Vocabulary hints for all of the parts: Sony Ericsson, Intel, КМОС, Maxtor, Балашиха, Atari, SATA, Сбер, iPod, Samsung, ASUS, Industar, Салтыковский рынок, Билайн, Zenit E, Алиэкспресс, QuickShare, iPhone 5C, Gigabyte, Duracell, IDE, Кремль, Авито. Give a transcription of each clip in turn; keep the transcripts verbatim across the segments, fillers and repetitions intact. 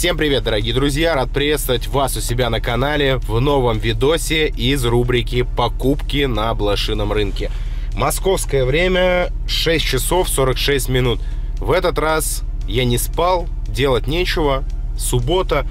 Всем привет, дорогие друзья! Рад приветствовать вас у себя на канале в новом видосе из рубрики «Покупки на блошином рынке». Московское время шесть часов сорок шесть минут. В этот раз я не спал, делать нечего, суббота,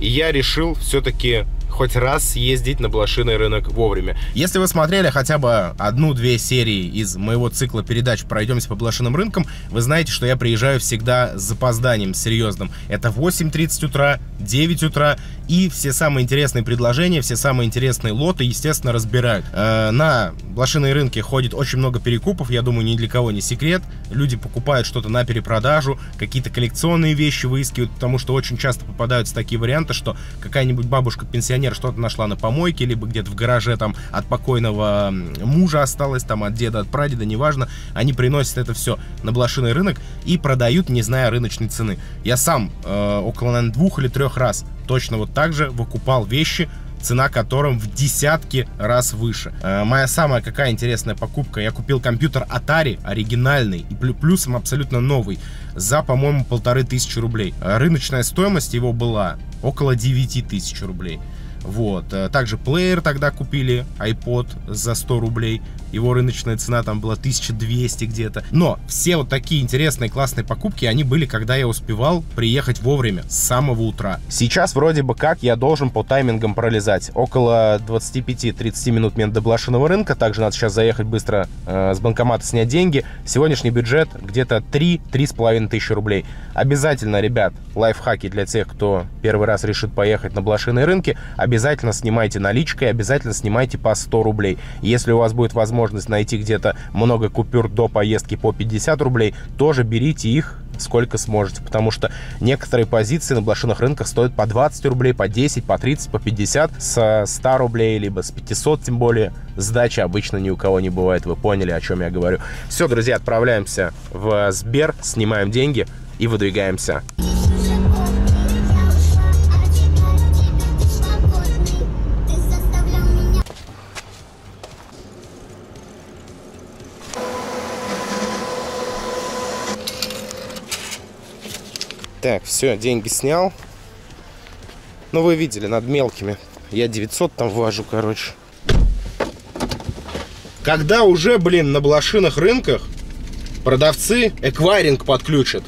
и я решил все-таки хоть раз съездить на блошиный рынок вовремя. Если вы смотрели хотя бы одну-две серии из моего цикла передач «Пройдемся по блошиным рынкам», вы знаете, что я приезжаю всегда с запозданием серьезным. Это восемь тридцать утра, девять утра, и все самые интересные предложения, все самые интересные лоты, естественно, разбирают. На блошиные рынки ходит очень много перекупов, я думаю, ни для кого не секрет. Люди покупают что-то на перепродажу, какие-то коллекционные вещи выискивают, потому что очень часто попадаются такие варианты, что какая-нибудь бабушка-пенсионер что-то нашла на помойке, либо где-то в гараже там от покойного мужа осталось, там от деда, от прадеда, неважно. Они приносят это все на блошиный рынок и продают, не зная рыночной цены. Я сам э, около, наверное, двух или трех раз точно вот так же выкупал вещи, цена которым в десятки раз выше. Э, моя самая какая интересная покупка. Я купил компьютер Atari, оригинальный, и плюсом абсолютно новый, за, по-моему, полторы тысячи рублей. Рыночная стоимость его была около девяти тысяч рублей. Вот. Также плеер тогда купили, iPod за сто рублей. Его рыночная цена там была тысяча двести где-то. Но все вот такие интересные, классные покупки, они были, когда я успевал приехать вовремя, с самого утра. Сейчас вроде бы как я должен по таймингам пролезать. Около двадцати пяти тридцати минут мне до блошиного рынка. Также надо сейчас заехать быстро э, с банкомата снять деньги. Сегодняшний бюджет где-то три — три с половиной тысячи рублей. Обязательно, ребят, лайфхаки для тех, кто первый раз решит поехать на блошиные рынки. Обязательно снимайте наличкой, обязательно снимайте по сто рублей. Если у вас будет возможность возможность найти где-то много купюр до поездки по пятьдесят рублей, тоже берите их сколько сможете, потому что некоторые позиции на блошиных рынках стоят по двадцать рублей, по десять, по тридцать, по пятьдесят, со ста рублей, либо с пятисот, тем более сдачи обычно ни у кого не бывает, вы поняли, о чем я говорю. Все, друзья, отправляемся в Сбер, снимаем деньги и выдвигаемся. Так, все, деньги снял. Ну, вы видели, над мелкими. Я девятьсот там ввожу, короче. Когда уже, блин, на блошиных рынках продавцы эквайринг подключат.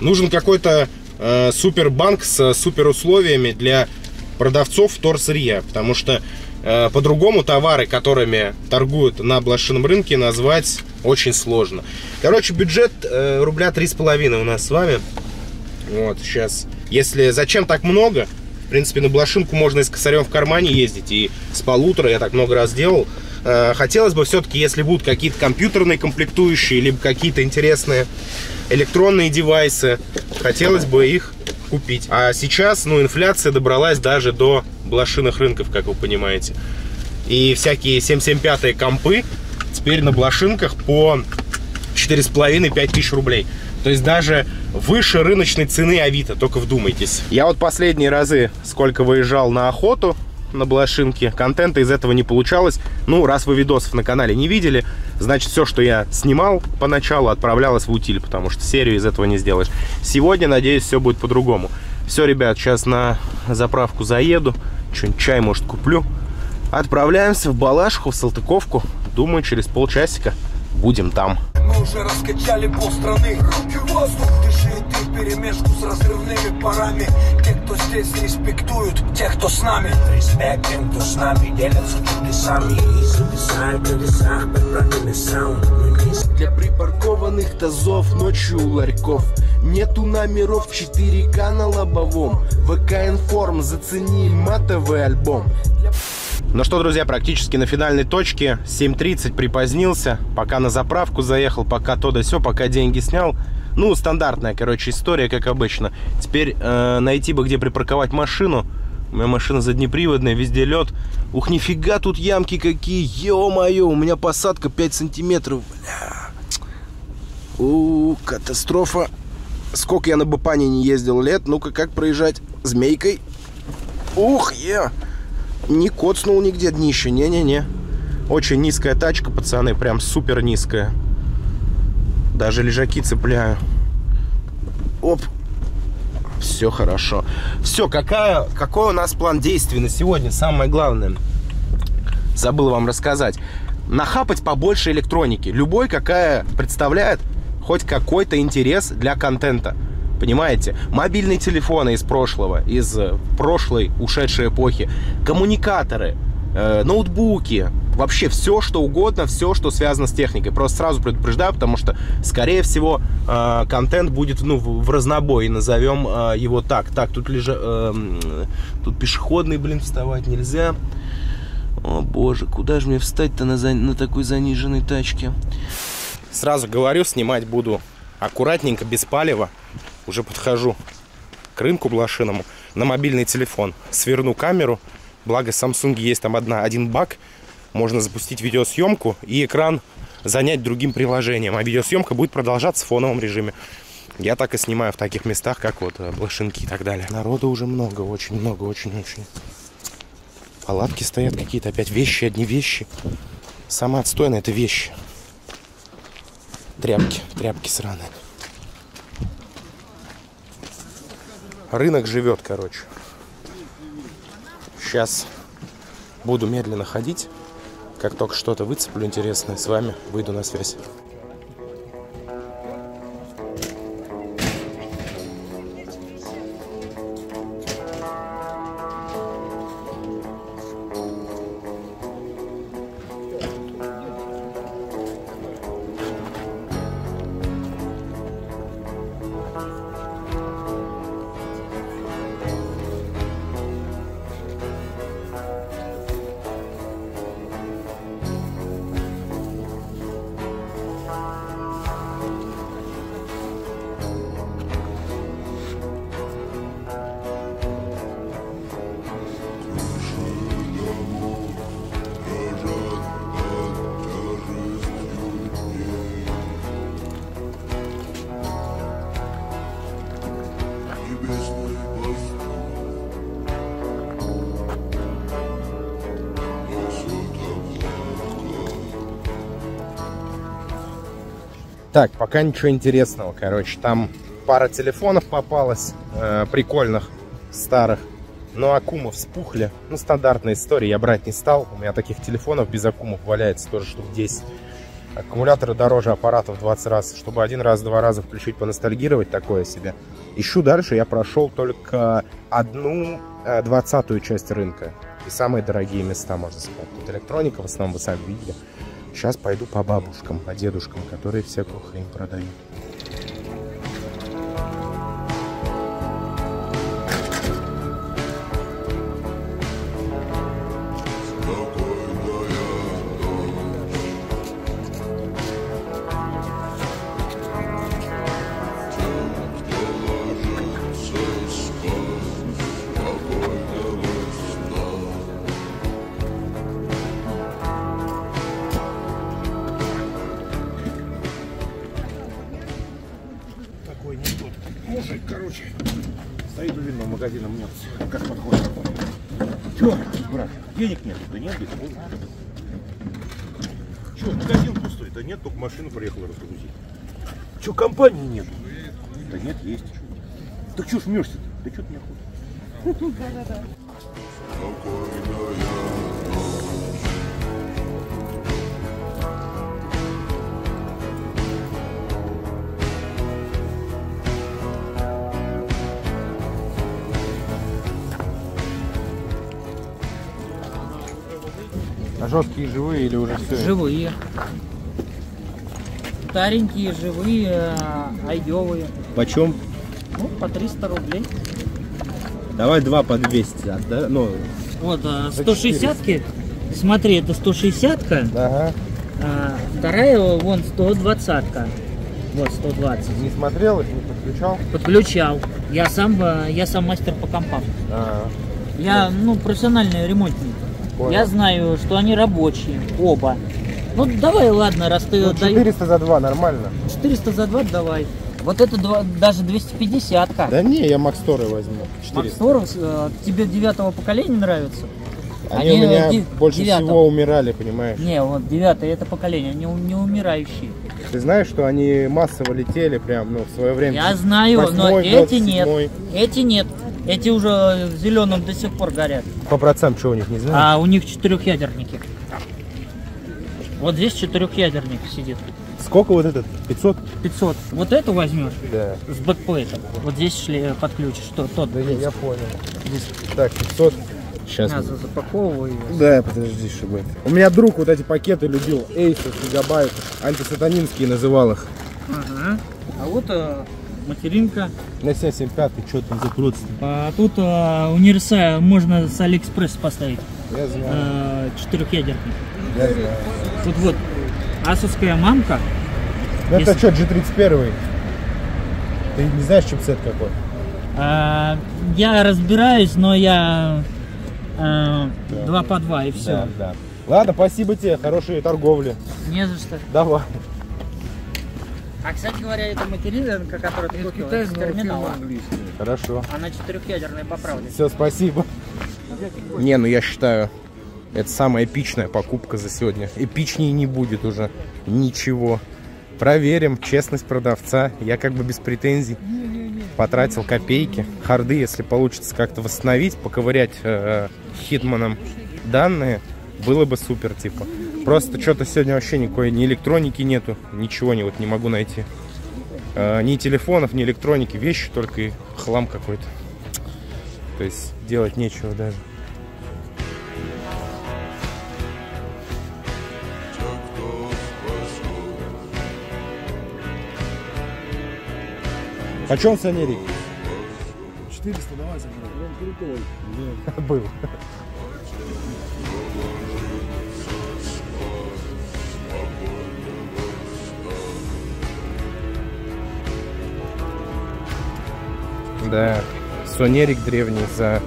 Нужен какой-то э, супербанк с суперусловиями для продавцов вторсырья. Потому что э, по-другому товары, которыми торгуют на блошином рынке, назвать очень сложно. Короче, бюджет э, рубля три с половиной у нас с вами. Вот, сейчас, если зачем так много, в принципе, на блошинку можно и с косарем в кармане ездить, и с полутора, я так много раз делал. Хотелось бы все-таки, если будут какие-то компьютерные комплектующие, либо какие-то интересные электронные девайсы, хотелось бы их купить. А сейчас, ну, инфляция добралась даже до блошиных рынков, как вы понимаете. И всякие семь семь пять компы теперь на блошинках по четыре с половиной — пять тысяч рублей. То есть даже выше рыночной цены Авито, только вдумайтесь. Я вот последние разы, сколько выезжал на охоту на блошинке, контента из этого не получалось. Ну, раз вы видосов на канале не видели, значит, все, что я снимал поначалу, отправлялось в утиль, потому что серию из этого не сделаешь. Сегодня, надеюсь, все будет по-другому. Все, ребят, сейчас на заправку заеду, что-нибудь чай, может, куплю. Отправляемся в Балашиху, в Салтыковку. Думаю, через полчасика будем там. Мы уже раскачали полстраны. Руки в воздух, дыши и ты в перемешку с разрывными парами. Те, кто здесь, респектуют тех, кто с нами. Респект тем, кто с нами, делятся чудесами. Записали в колесах, подправили саунд. Для припаркованных тазов ночью у ларьков. Нету номеров, четыре ка на лобовом. вэ ка информ, зацени матовый альбом. Ну что, друзья, практически на финальной точке, семь тридцать припозднился, пока на заправку заехал, пока то да сё, пока деньги снял. Ну, стандартная, короче, история, как обычно. Теперь э, найти бы, где припарковать машину. У меня машина заднеприводная, везде лед. Ух, нифига тут ямки какие, ё-моё, у меня посадка пять сантиметров. Бля. У, катастрофа. Сколько я на Бапане не ездил лет. Ну-ка, как проезжать? Змейкой. Ух, е! Не коцнул нигде днище, не-не-не. Очень низкая тачка, пацаны, прям супер низкая. Даже лежаки цепляю. Оп. все хорошо. Все, какая, какой у нас план действий на сегодня? Самое главное, забыл вам рассказать. Нахапать побольше электроники, любой, какая представляет хоть какой-то интерес для контента. Понимаете? Мобильные телефоны из прошлого, из прошлой ушедшей эпохи, коммуникаторы, э, ноутбуки, вообще все, что угодно, все, что связано с техникой. Просто сразу предупреждаю, потому что, скорее всего, э, контент будет, ну, в разнобой, назовем э, его так. Так, тут, лежа, э, тут пешеходный, блин, вставать нельзя. О, боже, куда же мне встать-то на, за... на такой заниженной тачке? Сразу говорю, снимать буду аккуратненько, без палева. Уже подхожу к рынку блошиному на мобильный телефон. Сверну камеру. Благо, в Samsung есть там одна, один баг. Можно запустить видеосъемку и экран занять другим приложением. А видеосъемка будет продолжаться в фоновом режиме. Я так и снимаю в таких местах, как вот блошинки и так далее. Народу уже много, очень много, очень-очень. Палатки стоят какие-то, опять вещи, одни вещи. Самое отстойное — это вещи. Тряпки, тряпки сраные. Рынок живет, короче. Сейчас буду медленно ходить. Как только что-то выцеплю интересное, с вами выйду на связь. Так, пока ничего интересного, короче. Там пара телефонов попалась, э, прикольных, старых. Но аккумы вспухли. Ну, стандартная история, я брать не стал. У меня таких телефонов без аккумов валяется тоже штук десять. Аккумуляторы дороже аппаратов в двадцать раз. Чтобы один раз, два раза включить, поностальгировать, такое себе. Ищу дальше, я прошел только одну э, двадцатую часть рынка. И самые дорогие места, можно сказать. Тут электроника, в основном, вы сами видели. Сейчас пойду по бабушкам, по дедушкам, которые всякую хрень продают. Машину приехала разгрузить. Че, компании нет? Да нет, есть. Так че жмешься-то? Да че ты неохота? Да-да-да. А жесткие живые или уже все? Живые. Старенькие, живые, айдевые. Почем? Ну, по триста рублей. Давай два по двести, да? Ну, вот, сто шестьдесят-ки, смотри, это сто шестьдесят-ка, ага. А вторая, вон, сто двадцать-ка. Вот, сто двадцать. Не смотрел их, не подключал? Подключал. Я сам, я сам мастер по компам. Ага. Я, ну, профессиональный ремонтник. Понял. Я знаю, что они рабочие, оба. Ну давай, ладно, раз ты... Ну, четыреста дай... за два, нормально. четыреста за два давай. Вот это два, даже двести пятьдесят-ка. Да не, я Максторы возьму. четыреста. Макстор, э, тебе девятого поколения нравится? Они, они у меня ди- больше девятом. Всего умирали, понимаешь? Не, вот девятое это поколение, они не умирающие. Ты знаешь, что они массово летели прям, ну, в свое время? Я знаю, восьмой, но эти нет, эти нет. Эти уже зеленым до сих пор горят. По процентам что у них, не знаю? А у них четырехъядерники. Вот здесь четырехъядерник сидит. Сколько вот этот? пятьсот? пятьсот. Вот эту возьмешь? Да. С бэкплейтом. Вот здесь шли, подключишь тот. тот да я понял. Здесь. Так, пятьсот. Сейчас. Надо запаковываю. Да, подожди, чтобы... У меня друг вот эти пакеты любил. ASUS, Gigabyte. Антисатанинские называл их. Ага. А вот а, материнка. На семь семь пять, что там за крутство? А, тут а, универсал можно с Алиэкспресс поставить. Я знаю. А, четырехъядерный. Я знаю. Тут вот асусская мамка. Это если... что, джи тридцать один? Ты не знаешь, чипсет какой? А, я разбираюсь, но я... два да. по два и все. Да, да. Ладно, спасибо тебе, хорошие торговли. Не за что. Давай. А, кстати говоря, это материнка, которая ты купил, это терминал. Хорошо. Она четырехъядерная, по правде. Все, спасибо. Не, ну я считаю, это самая эпичная покупка за сегодня. Эпичнее не будет уже ничего. Проверим честность продавца. Я как бы без претензий. Потратил копейки. Харды, если получится как-то восстановить, поковырять э, хитманом данные, было бы супер, типа. Просто что-то сегодня вообще никакой, ни электроники нету, ничего не, вот, не могу найти. Э, ни телефонов, ни электроники, вещи только и хлам какой-то. То есть делать нечего даже. О чем Сонерик? четыреста, давай заберем. Крутой. Да. Был. Да, Сонерик древний за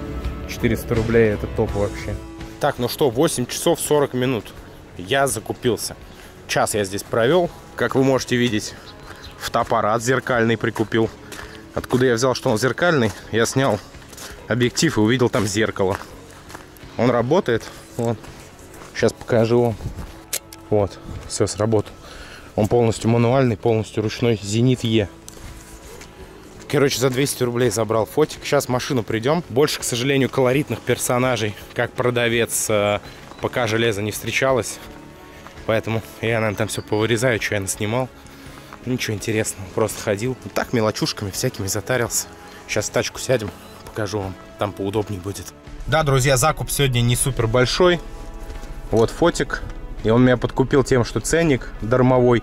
четыреста рублей, это топ вообще. Так, ну что, восемь часов сорок минут. Я закупился. Час я здесь провел. Как вы можете видеть, фотоаппарат зеркальный прикупил. Откуда я взял, что он зеркальный? Я снял объектив и увидел там зеркало. Он работает. Вот. Сейчас покажу вам. Вот, все сработало. Он полностью мануальный, полностью ручной. Zenit E. Короче, за двести рублей забрал фотик. Сейчас в машину придем. Больше, к сожалению, колоритных персонажей, как продавец, пока железо не встречалось. Поэтому я, наверное, там все повырезаю, что я наснимал. Ничего интересного, просто ходил. Вот так мелочушками всякими затарился. Сейчас в тачку сядем, покажу вам. Там поудобнее будет. Да, друзья, закуп сегодня не супер большой. Вот фотик. И он меня подкупил тем, что ценник дармовой.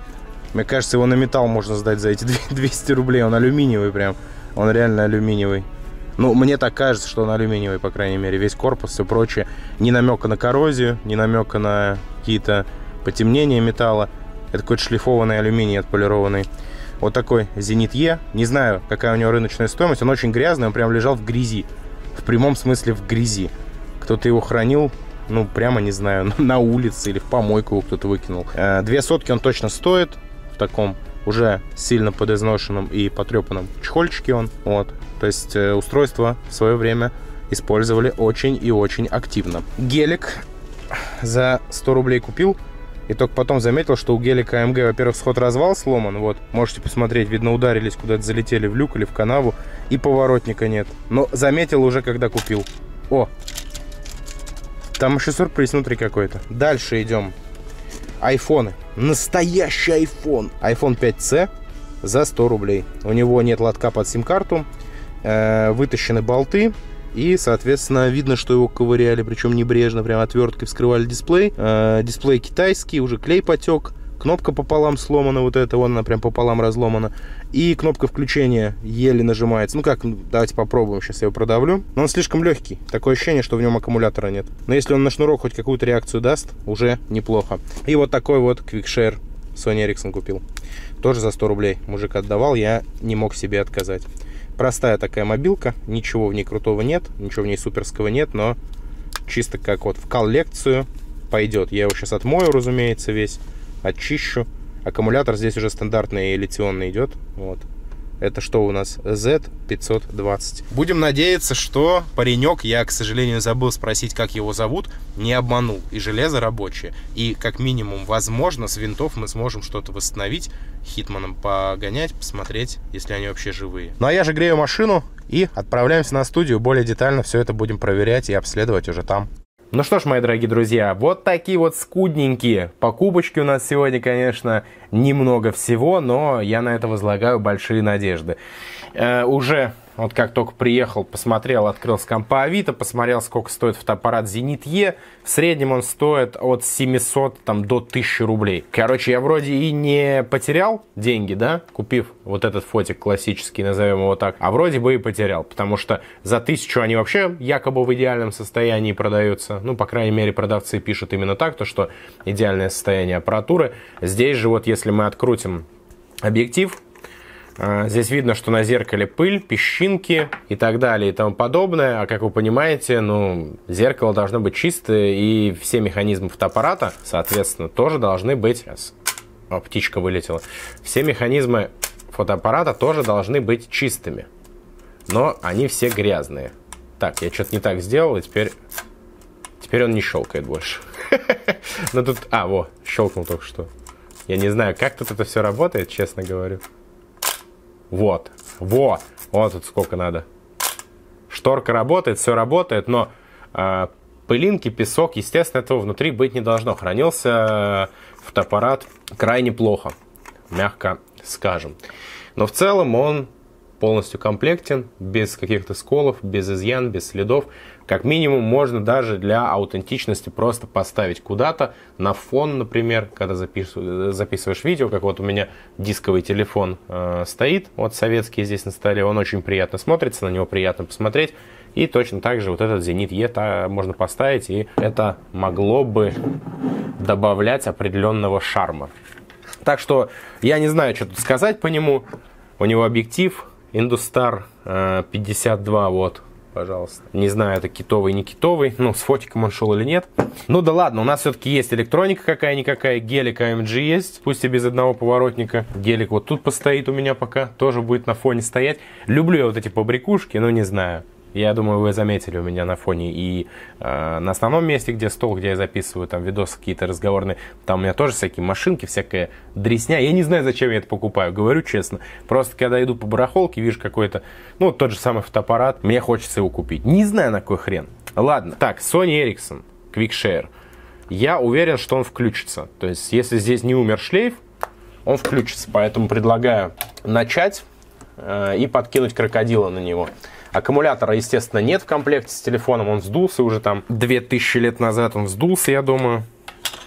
Мне кажется, его на металл можно сдать за эти двести рублей. Он алюминиевый прям. Он реально алюминиевый. Ну, мне так кажется, что он алюминиевый, по крайней мере. Весь корпус, все прочее. Ни намека на коррозию, ни намека на какие-то потемнения металла. Это какой-то шлифованный алюминий, отполированный. Вот такой Zenit E. Не знаю, какая у него рыночная стоимость. Он очень грязный, он прям лежал в грязи. В прямом смысле в грязи. Кто-то его хранил, ну, прямо, не знаю, на улице или в помойку его кто-то выкинул. Две сотки он точно стоит. В таком уже сильно подизношенном и потрепанном чехольчике он. Вот. То есть устройство в свое время использовали очень и очень активно. Гелик за сто рублей купил. И только потом заметил, что у гелика АМГ, во-первых, сход-развал сломан. Вот, можете посмотреть, видно, ударились, куда-то залетели в люк или в канаву. И поворотника нет. Но заметил уже, когда купил. О! Там еще сюрприз внутри какой-то. Дальше идем. Айфоны. Настоящий айфон. айфон пять си за сто рублей. У него нет лотка под сим-карту. Вытащены болты. И, соответственно, видно, что его ковыряли, причем небрежно, прям отверткой вскрывали дисплей. Э, дисплей китайский, уже клей потек, кнопка пополам сломана, вот эта, вон она прям пополам разломана. И кнопка включения еле нажимается. Ну как, давайте попробуем, сейчас я его продавлю. Но он слишком легкий, такое ощущение, что в нем аккумулятора нет. Но если он на шнурок хоть какую-то реакцию даст, уже неплохо. И вот такой вот QuickShare Sony Ericsson купил. Тоже за сто рублей мужик отдавал, я не мог себе отказать. Простая такая мобилка, ничего в ней крутого нет, ничего в ней суперского нет, но чисто как вот в коллекцию пойдет. Я его сейчас отмою, разумеется, весь, очищу. Аккумулятор здесь уже стандартный литионный идет, вот. Это что у нас? зет пятьсот двадцать. Будем надеяться, что паренек, я, к сожалению, забыл спросить, как его зовут, не обманул. И железо рабочее. И, как минимум, возможно, с винтов мы сможем что-то восстановить, хитманом погонять, посмотреть, если они вообще живые. Ну, а я же грею машину и отправляемся на студию. Более детально все это будем проверять и обследовать уже там. Ну что ж, мои дорогие друзья, вот такие вот скудненькие покупочки у нас сегодня, конечно, немного всего, но я на это возлагаю большие надежды. Э, уже вот как только приехал, посмотрел, открыл с компа Авито, посмотрел, сколько стоит фотоаппарат Zenit E. В среднем он стоит от семисот там, до тысячи рублей. Короче, я вроде и не потерял деньги, да, купив вот этот фотик классический, назовем его так, а вроде бы и потерял, потому что за тысячу они вообще якобы в идеальном состоянии продаются. Ну, по крайней мере, продавцы пишут именно так, то, что идеальное состояние аппаратуры. Здесь же вот, если мы открутим объектив, здесь видно, что на зеркале пыль, песчинки и так далее и тому подобное. А как вы понимаете, ну, зеркало должно быть чистое, и все механизмы фотоаппарата, соответственно, тоже должны быть... О, птичка вылетела. Все механизмы фотоаппарата тоже должны быть чистыми. Но они все грязные. Так, я что-то не так сделал, и теперь... Теперь он не щелкает больше. Но тут... А, во, щелкнул только что. Я не знаю, как тут это все работает, честно говорю. Вот, вот, вот тут сколько надо. Шторка работает, все работает, но э, пылинки, песок, естественно, этого внутри быть не должно. Хранился фотоаппарат крайне плохо, мягко скажем. Но в целом он полностью комплектен, без каких-то сколов, без изъян, без следов. Как минимум можно даже для аутентичности просто поставить куда-то на фон, например, когда записываешь, записываешь видео, как вот у меня дисковый телефон э, стоит, вот советский здесь на столе, он очень приятно смотрится, на него приятно посмотреть. И точно так же вот этот Zenit E можно поставить, и это могло бы добавлять определенного шарма. Так что я не знаю, что тут сказать по нему. У него объектив Industar э, пятьдесят два, вот. Пожалуйста. Не знаю, это китовый, не китовый. Ну, с фотиком он шел или нет. Ну да ладно, у нас все-таки есть электроника какая-никакая. Гелик а эм джи есть, пусть и без одного поворотника. Гелик вот тут постоит у меня пока. Тоже будет на фоне стоять. Люблю я вот эти побрякушки, но не знаю. Я думаю, вы заметили у меня на фоне и э, на основном месте, где стол, где я записываю там видосы какие-то разговорные, там у меня тоже всякие машинки, всякая дресня. Я не знаю, зачем я это покупаю, говорю честно. Просто когда иду по барахолке, вижу какой-то, ну, тот же самый фотоаппарат, мне хочется его купить. Не знаю, на какой хрен. Ладно, так, Sony Ericsson, QuickShare. Я уверен, что он включится. То есть, если здесь не умер шлейф, он включится. Поэтому предлагаю начать э, и подкинуть крокодила на него. Аккумулятора, естественно, нет в комплекте с телефоном, он сдулся уже там две тысячи лет назад, он сдулся, я думаю.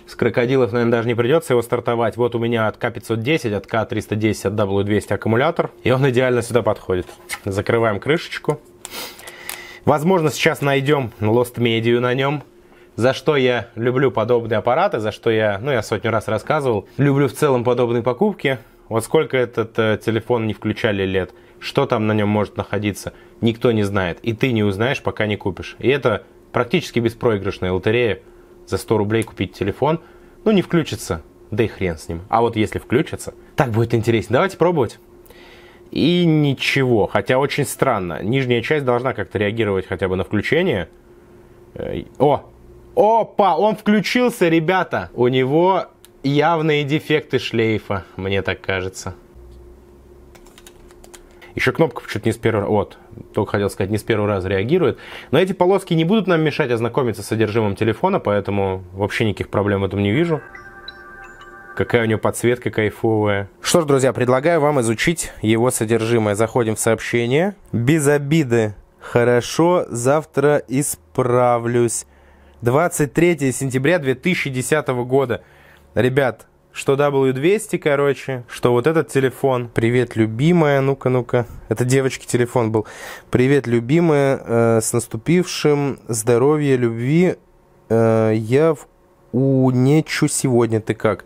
С крокодилов, наверное, даже не придется его стартовать. Вот у меня от ка пятьсот десять, от ка триста десять, от дабл ю двести аккумулятор, и он идеально сюда подходит. Закрываем крышечку. Возможно, сейчас найдем Lost Media на нем. За что я люблю подобные аппараты, за что я, ну, я сотню раз рассказывал, люблю в целом подобные покупки. Вот сколько этот э, телефон не включали лет, что там на нем может находиться, никто не знает. И ты не узнаешь, пока не купишь. И это практически беспроигрышная лотерея. За сто рублей купить телефон, ну, не включится, да и хрен с ним. А вот если включится, так будет интереснее. Давайте пробовать. И ничего, хотя очень странно. Нижняя часть должна как-то реагировать хотя бы на включение. О! Опа! Он включился, ребята! У него... явные дефекты шлейфа, мне так кажется. Еще кнопка чуть не с первого... Вот, только хотел сказать, не с первого раза реагирует. Но эти полоски не будут нам мешать ознакомиться с содержимым телефона, поэтому вообще никаких проблем в этом не вижу. Какая у него подсветка кайфовая. Что ж, друзья, предлагаю вам изучить его содержимое. Заходим в сообщение. Без обиды. Хорошо, завтра исправлюсь. двадцать третье сентября две тысячи десятого года. Ребят, что дабл ю двести, короче, что вот этот телефон. Привет, любимая. Ну-ка, ну-ка. Это девочки телефон был. Привет, любимая. Э, с наступившим. Здоровья, любви. Э, я в унечу сегодня. Ты как?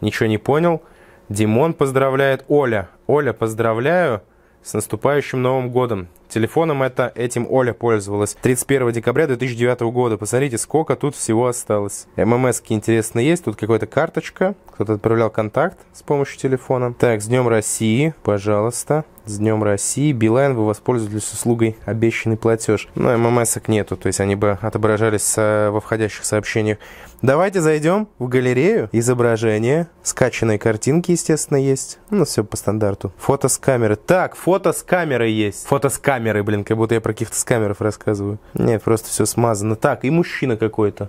Ничего не понял. Димон поздравляет. Оля. Оля, поздравляю с наступающим Новым годом. Телефоном это, этим Оля пользовалась тридцать первого декабря две тысячи девятого года. Посмотрите, сколько тут всего осталось. ММСки интересные есть. Тут какая-то карточка. Кто-то отправлял контакт с помощью телефона. Так, с Днем России, пожалуйста. С Днем России. Билайн, вы воспользовались услугой обещанный платеж. Но ММСок нету, то есть они бы отображались во входящих сообщениях. Давайте зайдем в галерею. Изображение. Скачанные картинки, естественно, есть. Ну, все по стандарту. Фото с камеры. Так, фото с камерой есть. Фото с камерой, блин, как будто я про каких-то скамеров рассказываю. Нет, просто все смазано. Так, и мужчина какой-то.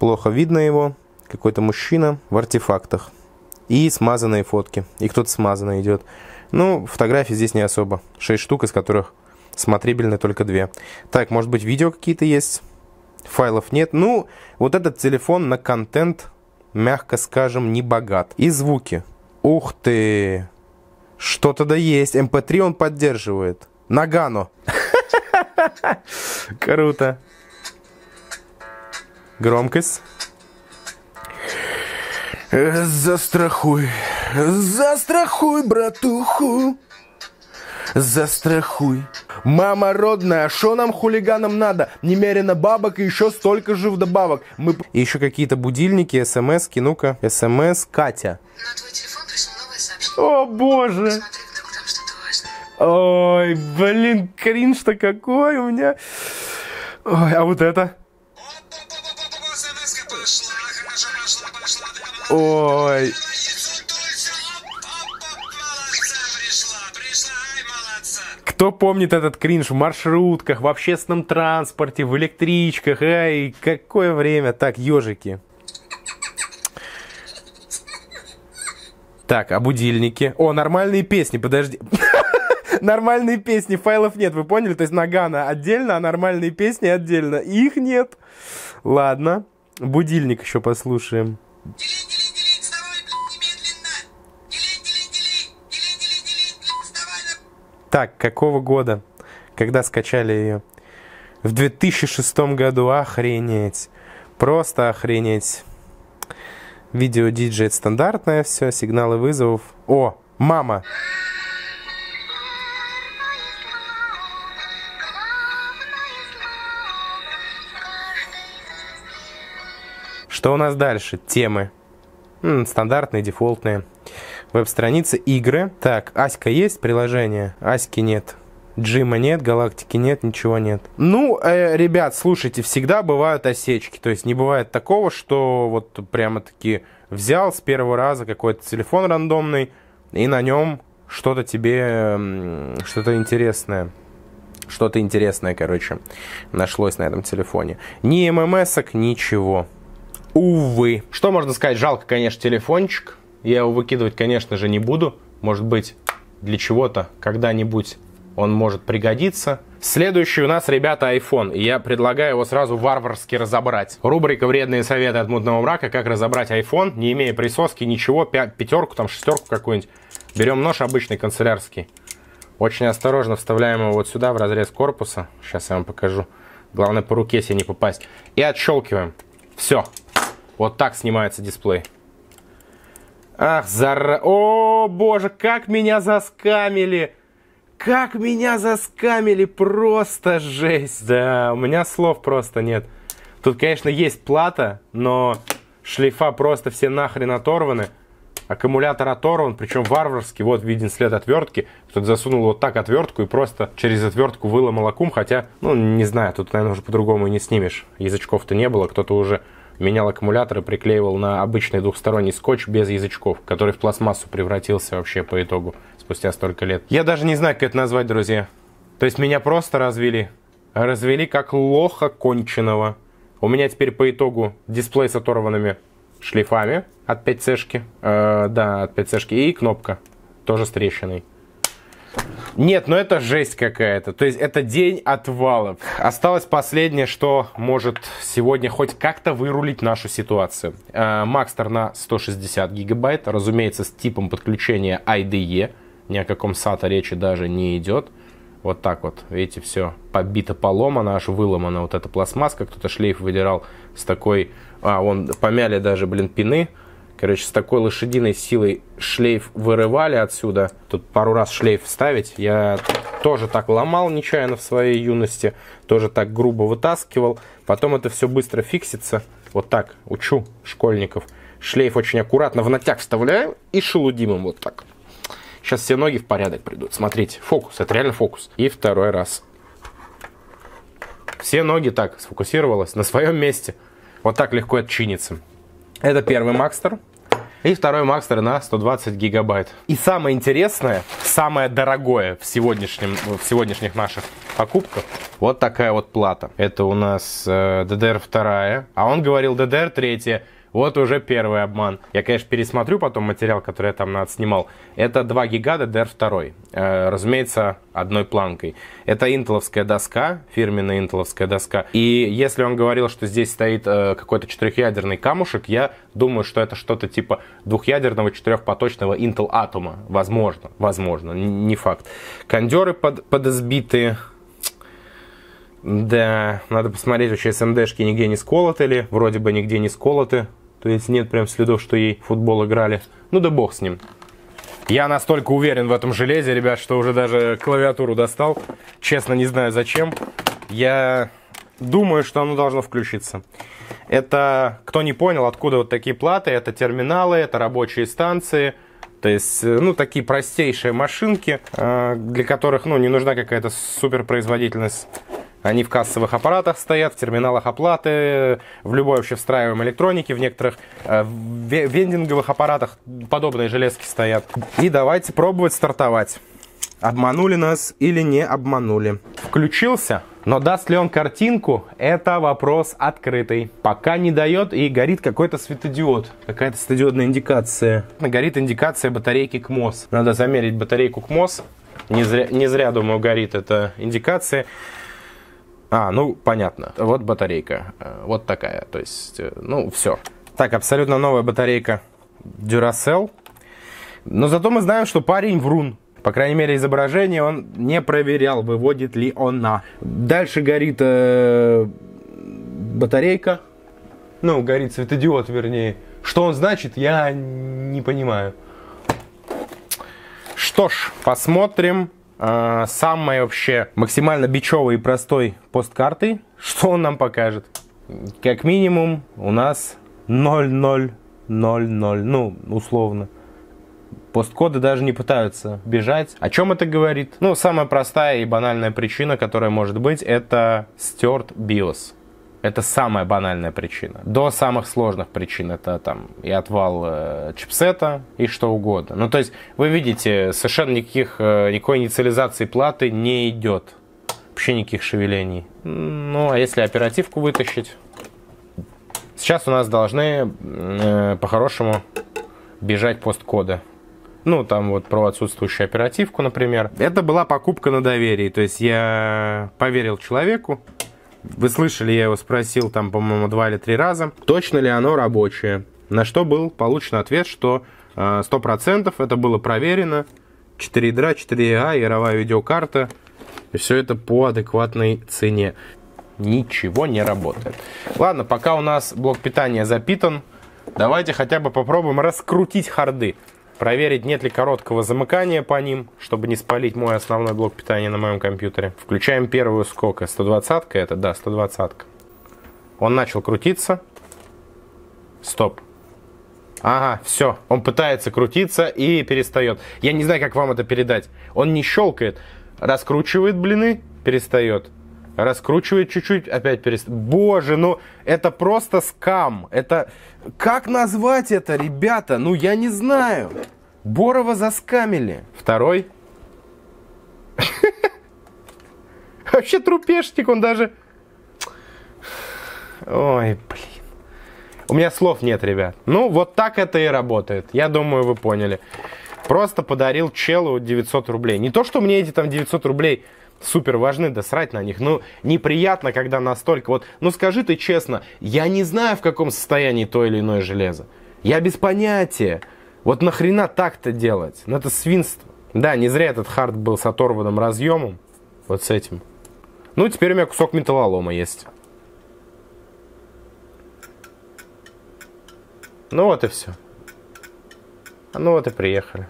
Плохо видно его. Какой-то мужчина в артефактах. И смазанные фотки. И кто-то смазанно идет. Ну, фотографий здесь не особо. Шесть штук, из которых смотрибельны только две. Так, может быть, видео какие-то есть? Файлов нет. Ну, вот этот телефон на контент, мягко скажем, не богат. И звуки. Ух ты! Что-то да есть. эм пэ три он поддерживает. Нагано. Круто. Громкость. Застрахуй, застрахуй, братуху, застрахуй. Мама родная, шо нам хулиганам надо? Немерено бабок и еще столько же вдобавок. Мы... И еще какие-то будильники, смс-ки, ну-ка. Смс Катя. На твой телефон пришло новое сообщение. О боже. Посмотри, вдруг там что-то важное. Ой, блин, кринж-то какой у меня. Ой, а вот это? Ой. Кто помнит этот кринж в маршрутках, в общественном транспорте, в электричках? Ай, какое время. Так, ежики. Так, а будильники? О, нормальные песни, подожди. Нормальные песни, файлов нет, вы поняли? То есть Нагано отдельно, а нормальные песни отдельно. Их нет. Ладно, будильник еще послушаем. Так, какого года? Когда скачали ее? В две тысячи шестом году. Охренеть. Просто охренеть. Видео диджей стандартное все. Сигналы вызовов. О, мама. Что у нас дальше? Темы. М-м, стандартные, дефолтные. Веб-страницы, игры. Так, Аська есть приложение? Аськи нет. Джима нет, Галактики нет, ничего нет. Ну, э, ребят, слушайте, всегда бывают осечки. То есть не бывает такого, что вот прямо-таки взял с первого раза какой-то телефон рандомный, и на нем что-то тебе, что-то интересное. Что-то интересное, короче, нашлось на этом телефоне. Ни ММСок, ничего. Увы. Что можно сказать? Жалко, конечно, телефончик. Я его выкидывать, конечно же, не буду. Может быть, для чего-то когда-нибудь он может пригодиться. Следующий у нас, ребята, iPhone. Я предлагаю его сразу варварски разобрать. Рубрика «Вредные советы от мутного мрака». Как разобрать iPhone, не имея присоски, ничего. Пятерку, там, шестерку какую-нибудь. Берем нож обычный, канцелярский. Очень осторожно вставляем его вот сюда, в разрез корпуса. Сейчас я вам покажу. Главное, по руке себе не попасть. И отщелкиваем. Все. Вот так снимается дисплей. Ах, зара... О, боже, как меня заскамили! Как меня заскамили! Просто жесть! Да, у меня слов просто нет. Тут, конечно, есть плата, но шлейфа просто все нахрен оторваны. Аккумулятор оторван, причем варварский. Вот виден след отвертки. Кто-то засунул вот так отвертку и просто через отвертку выломал аккум. Хотя, ну, не знаю, тут, наверное, уже по-другому и не снимешь. Язычков-то не было, кто-то уже... менял аккумулятор и приклеивал на обычный двухсторонний скотч без язычков, который в пластмассу превратился вообще по итогу спустя столько лет. Я даже не знаю, как это назвать, друзья. То есть меня просто развели. Развели как лоха конченого. У меня теперь по итогу дисплей с оторванными шлейфами от пять цэ-шки. Э, да, от пять цэ-шки. И кнопка тоже с трещиной. Нет, ну это жесть какая-то. То есть это день отвалов. Осталось последнее, что может сегодня хоть как-то вырулить нашу ситуацию. Maxtor на сто шестьдесят гигабайт. Разумеется, с типом подключения ай ди и. Ни о каком сата речи даже не идет. Вот так вот. Видите, все побито, поломано, аж выломано. Вот эта пластмасска. Кто-то шлейф выдирал с такой... А, вон помяли даже, блин, пины. Короче, с такой лошадиной силой шлейф вырывали отсюда. Тут пару раз шлейф вставить. Я тоже так ломал нечаянно в своей юности. Тоже так грубо вытаскивал. Потом это все быстро фиксится. Вот так учу школьников. Шлейф очень аккуратно в натяг вставляем и шелудим им вот так. Сейчас все ноги в порядок придут. Смотрите, фокус, это реально фокус. И второй раз. Все ноги так сфокусировалось на своем месте. Вот так легко отчинится. Это первый Maxtor. И второй Maxtor на сто двадцать гигабайт. И самое интересное, самое дорогое в, сегодняшнем, в сегодняшних наших покупках, вот такая вот плата. Это у нас э, ди ди эр два, а он говорил ди ди эр три. Вот уже первый обман. Я, конечно, пересмотрю потом материал, который я там отснимал. Это два гига ди ди эр два. Э, разумеется, одной планкой. Это интеловская доска, фирменная интеловская доска. И если он говорил, что здесь стоит э, какой-то четырехъядерный камушек, я думаю, что это что-то типа двухъядерного четырехпоточного Intel Atom. Возможно, возможно, не факт. Кондеры под, подозбитые. Да, надо посмотреть, вообще эс эм дэшки нигде не сколоты ли. Вроде бы нигде не сколоты. То есть нет прям следов, что ей в футбол играли. Ну да бог с ним. Я настолько уверен в этом железе, ребят, что уже даже клавиатуру достал. Честно, не знаю зачем. Я думаю, что оно должно включиться. Это, кто не понял, откуда вот такие платы. Это терминалы, это рабочие станции. То есть, ну, такие простейшие машинки, для которых, ну, не нужна какая-то суперпроизводительность. Они в кассовых аппаратах стоят, в терминалах оплаты, в любой вообще встраиваемой электронике, в некоторых э, вендинговых аппаратах подобные железки стоят. И давайте пробовать стартовать. Обманули нас или не обманули. Включился, но даст ли он картинку, это вопрос открытый. Пока не дает, и горит какой-то светодиод. Какая-то светодиодная индикация. Горит индикация батарейки КМОС. Надо замерить батарейку КМОС. Не зря, не зря, думаю, горит эта индикация. А, ну, понятно. Вот батарейка. Вот такая. То есть, ну, все. Так, абсолютно новая батарейка Duracell. Но зато мы знаем, что парень врун. По крайней мере, изображение он не проверял, выводит ли она. Дальше горит э, батарейка. Ну, горит светодиод, вернее. Что он значит, я не понимаю. Что ж, посмотрим. Самой вообще максимально бичевой и простой посткартой, что он нам покажет. Как минимум у нас ноль ноль ноль ноль, ну, условно. Посткоды даже не пытаются бежать. О чем это говорит? Ну, самая простая и банальная причина, которая может быть, это стерт биос. Это самая банальная причина. До самых сложных причин. Это там и отвал э, чипсета, и что угодно. Ну, то есть, вы видите, совершенно никаких, э, никакой инициализации платы не идет. Вообще никаких шевелений. Ну, а если оперативку вытащить? Сейчас у нас должны, э, по-хорошему, бежать посткоды. Ну, там вот про отсутствующую оперативку, например. Это была покупка на доверии. То есть, я поверил человеку. Вы слышали, я его спросил там, по-моему, два или три раза, точно ли оно рабочее. На что был получен ответ, что э, сто процентов это было проверено. четыре ядра, четыре а, яровая видеокарта. И все это по адекватной цене. Ничего не работает. Ладно, пока у нас блок питания запитан, давайте хотя бы попробуем раскрутить харды. Проверить, нет ли короткого замыкания по ним, чтобы не спалить мой основной блок питания на моем компьютере. Включаем первую, сколько? сто двадцатка это? Да, сто двадцатка. Он начал крутиться. Стоп. Ага, все. Он пытается крутиться и перестает. Я не знаю, как вам это передать. Он не щелкает. Раскручивает блины, перестает. Раскручивает чуть-чуть, опять перестает. Боже, ну это просто скам. Это... Как назвать это, ребята? Ну я не знаю. Борова заскамили. Второй. Вообще трупешник, он даже... Ой, блин. У меня слов нет, ребят. Ну вот так это и работает. Я думаю, вы поняли. Просто подарил челу девятьсот рублей. Не то, что мне эти там девятьсот рублей... супер важны, да срать на них. Ну, неприятно, когда настолько вот... Ну, скажи ты честно, я не знаю, в каком состоянии то или иное железо. Я без понятия. Вот нахрена так-то делать? Ну, это свинство. Да, не зря этот хард был с оторванным разъемом. Вот с этим. Ну, теперь у меня кусок металлолома есть. Ну, вот и все. Ну вот и приехали.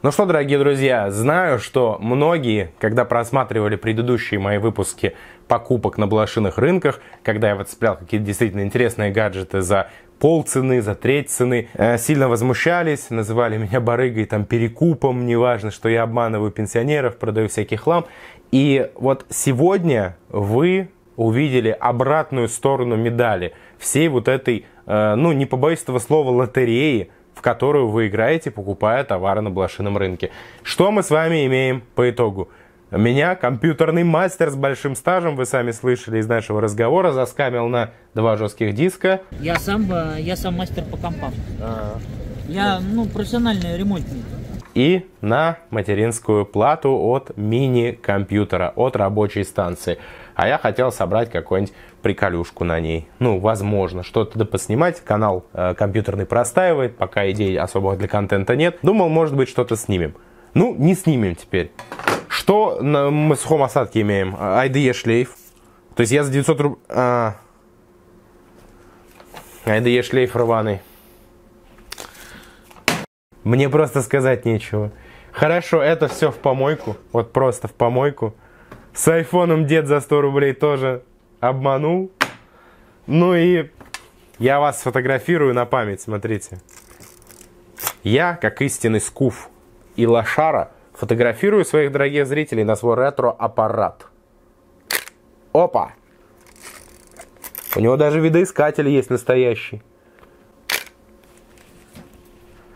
Ну что, дорогие друзья, знаю, что многие, когда просматривали предыдущие мои выпуски покупок на блошиных рынках, когда я вот цеплял какие-то действительно интересные гаджеты за полцены, за треть цены, сильно возмущались, называли меня барыгой, там, перекупом, неважно, что я обманываю пенсионеров, продаю всякий хлам. И вот сегодня вы увидели обратную сторону медали всей вот этой, ну, не побоюсь этого слова, лотереи, в которую вы играете, покупая товары на блошином рынке. Что мы с вами имеем по итогу? Меня, компьютерный мастер с большим стажем, вы сами слышали из нашего разговора, заскамил на два жестких диска. Я сам, я сам мастер по компам. А-а-а. Я, ну, профессиональный ремонтник. И на материнскую плату от мини-компьютера, от рабочей станции. А я хотел собрать какой-нибудь приколюшку на ней. Ну, возможно, что-то поснимать. Канал э, компьютерный простаивает, пока идей особых для контента нет. Думал, может быть, что-то снимем. Ну, не снимем теперь. Что мы в сухом остатке имеем? ай ди и шлейф. То есть я за девятьсот рублей... А... ай ди и шлейф рваный. Мне просто сказать нечего. Хорошо, это все в помойку. Вот просто в помойку. С айфоном дед за сто рублей тоже обманул. Ну и я вас сфотографирую на память, смотрите. Я, как истинный скуф и лошара, фотографирую своих дорогих зрителей на свой ретро-аппарат. Опа! У него даже видоискатель есть настоящий.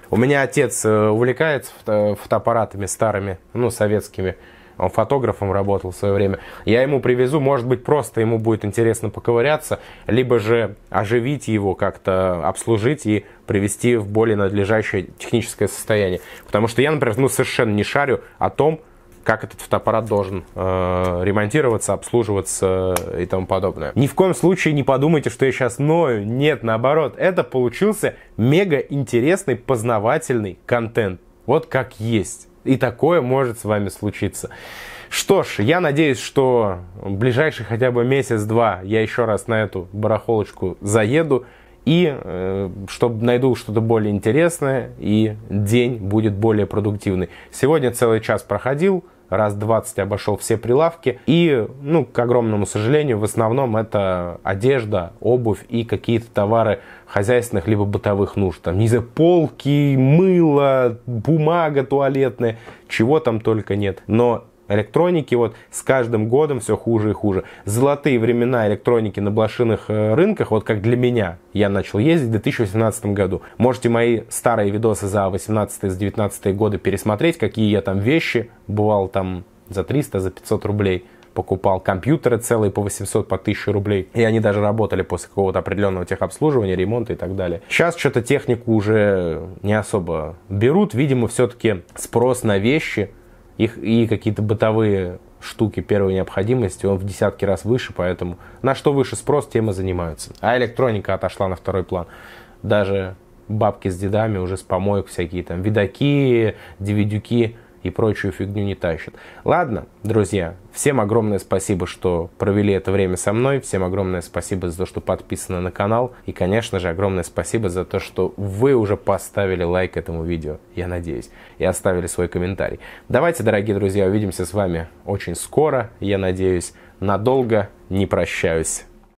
У меня отец увлекается фотоаппаратами старыми, ну, советскими. Он фотографом работал в свое время. Я ему привезу, может быть, просто ему будет интересно поковыряться, либо же оживить его, как-то обслужить и привести в более надлежащее техническое состояние. Потому что я, например, ну, совершенно не шарю о том, как этот фотоаппарат должен э, ремонтироваться, обслуживаться и тому подобное. Ни в коем случае не подумайте, что я сейчас ною. Нет, наоборот, это получился мега интересный, познавательный контент. Вот как есть. И такое может с вами случиться. Что ж, я надеюсь, что в ближайший хотя бы месяц-два я еще раз на эту барахолочку заеду. И э, чтобы найду что-то более интересное, и день будет более продуктивный. Сегодня целый час проходил, раз двадцать обошел все прилавки. И, ну, к огромному сожалению, в основном это одежда, обувь и какие-то товары хозяйственных либо бытовых нужд. Там, не знаю, полки, мыло, бумага туалетная, чего там только нет. Но электроники вот с каждым годом все хуже и хуже. Золотые времена электроники на блошиных рынках, вот как для меня, я начал ездить в две тысячи восемнадцатом году. Можете мои старые видосы за восемнадцатый-девятнадцатый годы пересмотреть, какие я там вещи бывал там за триста, за пятьсот рублей. Покупал компьютеры целые по восемьсот, по тысяче рублей. И они даже работали после какого-то определенного техобслуживания, ремонта и так далее. Сейчас что-то технику уже не особо берут. Видимо, все-таки спрос на вещи их и какие-то бытовые штуки первой необходимости, он в десятки раз выше, поэтому на что выше спрос, тем и занимаются. А электроника отошла на второй план. Даже бабки с дедами уже с помоек всякие там видаки, дивидюки и прочую фигню не тащат. Ладно, друзья, всем огромное спасибо, что провели это время со мной. Всем огромное спасибо за то, что подписаны на канал. И, конечно же, огромное спасибо за то, что вы уже поставили лайк этому видео, я надеюсь, и оставили свой комментарий. Давайте, дорогие друзья, увидимся с вами очень скоро. Я надеюсь, надолго не прощаюсь.